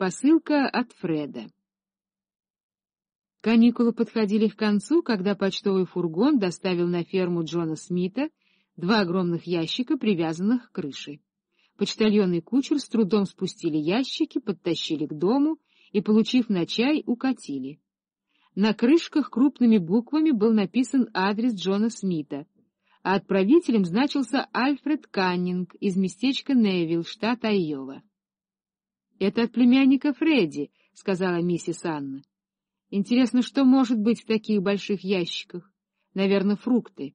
Посылка от Фреда. Каникулы подходили к концу, когда почтовый фургон доставил на ферму Джона Смита 2 огромных ящика, привязанных к крыше. Почтальон и кучер с трудом спустили ящики, подтащили к дому и, получив на чай, укатили. На крышках крупными буквами был написан адрес Джона Смита, а отправителем значился Альфред Каннинг из местечка Невилл, штат Айова. — Это от племянника Фредди, — сказала миссис Анна. — Интересно, что может быть в таких больших ящиках? Наверное, фрукты.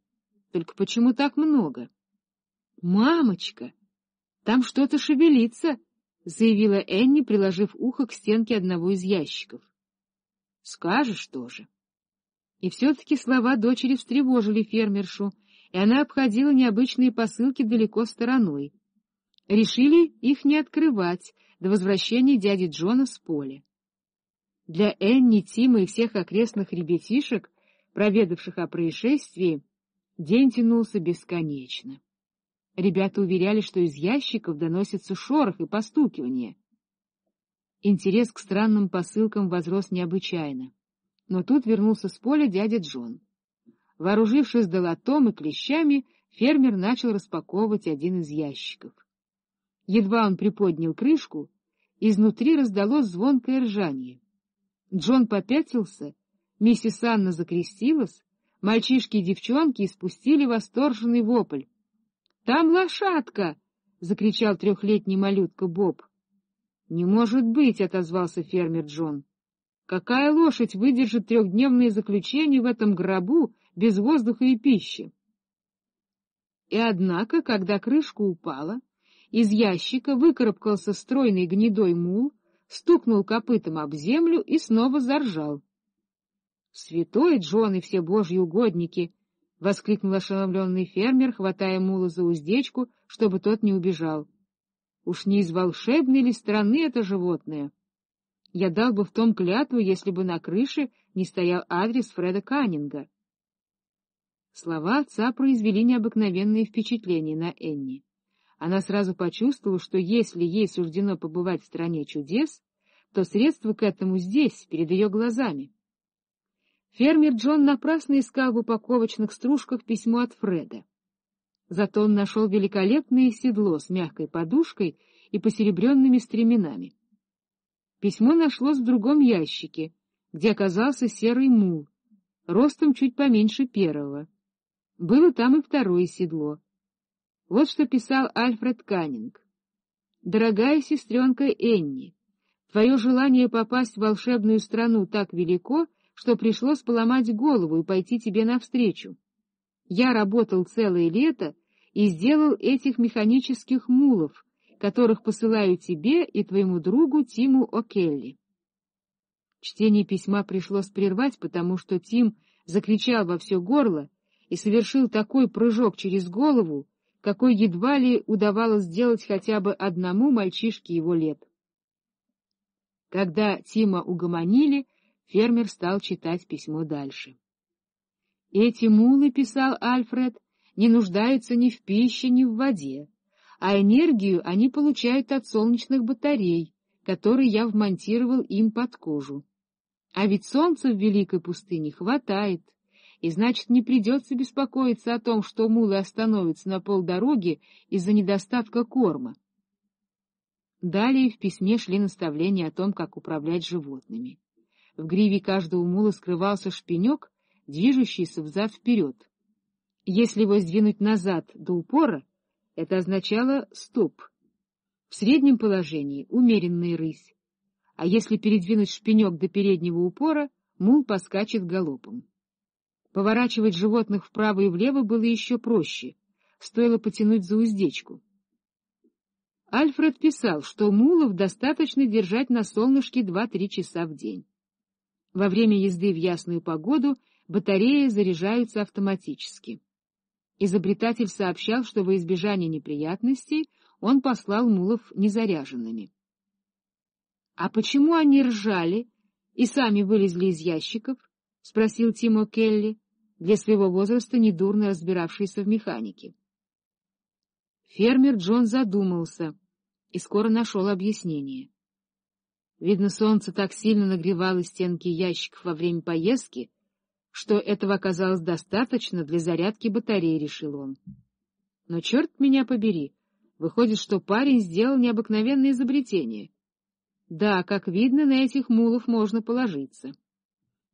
Только почему так много? — Мамочка! Там что-то шевелится, — заявила Энни, приложив ухо к стенке одного из ящиков. — Скажешь тоже. И все-таки слова дочери встревожили фермершу, и она обходила необычные посылки далеко стороной. Решили их не открывать до возвращения дяди Джона с поля. Для Энни, Тима и всех окрестных ребятишек, проведавших о происшествии, день тянулся бесконечно. Ребята уверяли, что из ящиков доносится шорох и постукивание. Интерес к странным посылкам возрос необычайно. Но тут вернулся с поля дядя Джон. Вооружившись долотом и клещами, фермер начал распаковывать один из ящиков. Едва он приподнял крышку, изнутри раздалось звонкое ржание. Джон попятился, миссис Анна закрестилась, мальчишки и девчонки испустили восторженный вопль. — Там лошадка! — закричал 3-летний малютка Боб. — Не может быть! — отозвался фермер Джон. — Какая лошадь выдержит 3-дневные заключения в этом гробу без воздуха и пищи? И однако, когда крышка упала, из ящика выкарабкался стройный гнедой мул, стукнул копытом об землю и снова заржал. — Святой Джон и все божьи угодники! — воскликнул ошеломленный фермер, хватая мула за уздечку, чтобы тот не убежал. — Уж не из волшебной ли страны это животное? Я дал бы в том клятву, если бы на крыше не стоял адрес Фреда Каннинга. Слова отца произвели необыкновенное впечатление на Энни. Она сразу почувствовала, что если ей суждено побывать в стране чудес, то средства к этому здесь, перед ее глазами. Фермер Джон напрасно искал в упаковочных стружках письмо от Фреда. Зато он нашел великолепное седло с мягкой подушкой и посеребренными стременами. Письмо нашлось в другом ящике, где оказался серый мул, ростом чуть поменьше первого. Было там и второе седло. Вот что писал Альфред Каннинг. «Дорогая сестренка Энни, твое желание попасть в волшебную страну так велико, что пришлось поломать голову и пойти тебе навстречу. Я работал целое лето и сделал этих механических мулов, которых посылаю тебе и твоему другу Тиму О'Келли». Чтение письма пришлось прервать, потому что Тим закричал во все горло и совершил такой прыжок через голову, какой едва ли удавалось сделать хотя бы одному мальчишке его лет. Когда Тима угомонили, фермер стал читать письмо дальше. «Эти мулы, — писал Альфред, — не нуждаются ни в пище, ни в воде, а энергию они получают от солнечных батарей, которые я вмонтировал им под кожу. А ведь солнца в великой пустыне хватает, и значит, не придется беспокоиться о том, что мулы остановятся на полдороги из-за недостатка корма». Далее в письме шли наставления о том, как управлять животными. В гриве каждого мула скрывался шпинек, движущийся взад-вперед. Если его сдвинуть назад до упора, это означало «стоп». В среднем положении — умеренная рысь. А если передвинуть шпинек до переднего упора, мул поскачет галопом. Поворачивать животных вправо и влево было еще проще, стоило потянуть за уздечку. Альфред писал, что мулов достаточно держать на солнышке 2-3 часа в день. Во время езды в ясную погоду батареи заряжаются автоматически. Изобретатель сообщал, что во избежание неприятностей он послал мулов незаряженными. — А почему они ржали и сами вылезли из ящиков? — спросил Тим О'Келли, для своего возраста недурно разбиравшийся в механике. Фермер Джон задумался и скоро нашел объяснение. Видно, солнце так сильно нагревало стенки ящиков во время поездки, что этого оказалось достаточно для зарядки батареи, решил он. Но черт меня побери, выходит, что парень сделал необыкновенное изобретение. Да, как видно, на этих мулов можно положиться.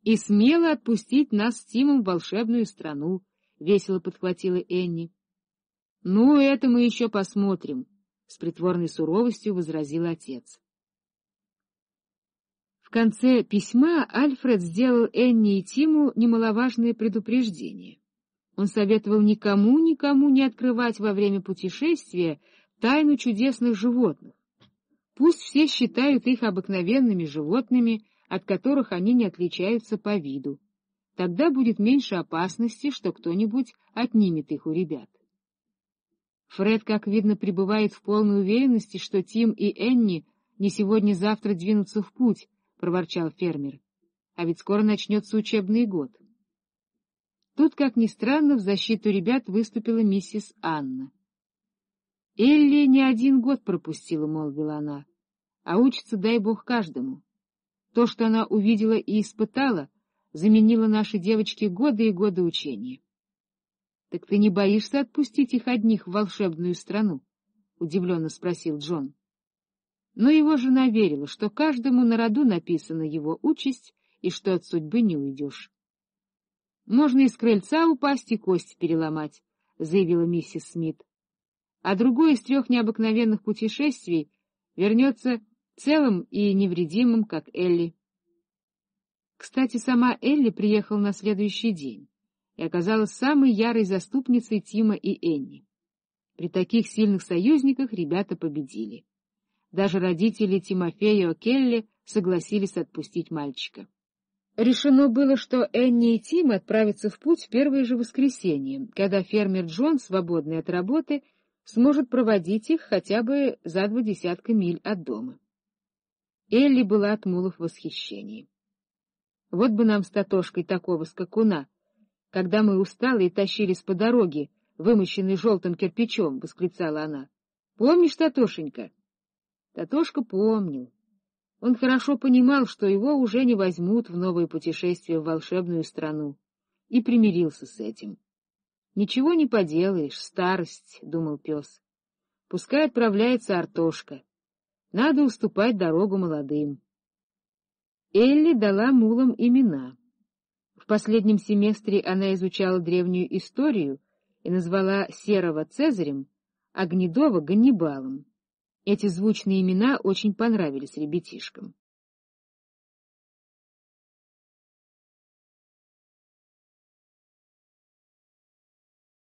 И смело отпустить нас с Тимом в волшебную страну, — весело подхватила Энни. — Ну, это мы еще посмотрим, — с притворной суровостью возразил отец. В конце письма Альфред сделал Энни и Тиму немаловажное предупреждение. Он советовал никому не открывать во время путешествия тайну чудесных животных. Пусть все считают их обыкновенными животными, от которых они не отличаются по виду. Тогда будет меньше опасности, что кто-нибудь отнимет их у ребят. Фред, как видно, пребывает в полной уверенности, что Тим и Энни не сегодня-завтра двинутся в путь, — проворчал фермер. А ведь скоро начнется учебный год. Тут, как ни странно, в защиту ребят выступила миссис Анна. «Элли не один год пропустила, — молвила она, — а учится, дай бог, каждому. То, что она увидела и испытала, заменило нашей девочке годы и годы учения». — Так ты не боишься отпустить их одних в волшебную страну? — удивленно спросил Джон. Но его жена верила, что каждому на роду написана его участь и что от судьбы не уйдешь. — Можно из крыльца упасть и кость переломать, — заявила миссис Смит. — А другой из трех необыкновенных путешествий вернется целым и невредимым, как Элли. Кстати, сама Элли приехала на следующий день и оказалась самой ярой заступницей Тима и Энни. При таких сильных союзниках ребята победили. Даже родители Тимофея О'Келли согласились отпустить мальчика. Решено было, что Энни и Тим отправятся в путь в первое же воскресенье, когда фермер Джон, свободный от работы, сможет проводить их хотя бы за 20 миль от дома. Элли была от мулов в восхищении. «Вот бы нам с Татошкой такого скакуна! Когда мы усталые тащились по дороге, вымощенной желтым кирпичом», — восклицала она. — Помнишь, Татошенька? Татошка помнил. Он хорошо понимал, что его уже не возьмут в новое путешествие в волшебную страну, и примирился с этим. — Ничего не поделаешь, старость, — думал пес. — Пускай отправляется Артошка. Надо уступать дорогу молодым. Элли дала мулам имена. В последнем семестре она изучала древнюю историю и назвала серого Цезарем, а гнедого — Ганнибалом. Эти звучные имена очень понравились ребятишкам.